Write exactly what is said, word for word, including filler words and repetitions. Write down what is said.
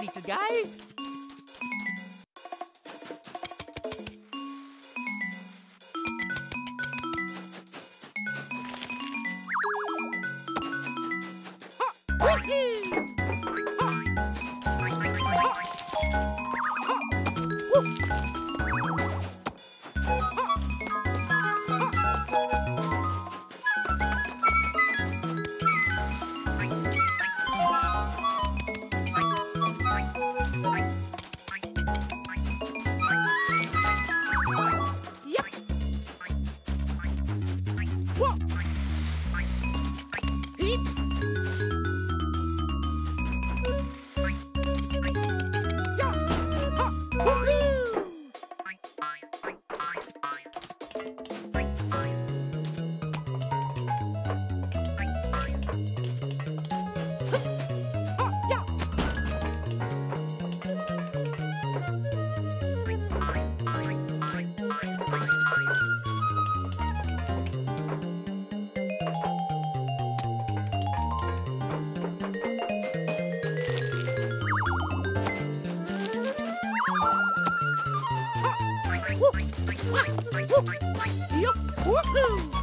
Howdy, good guys! Yup! Woohoo!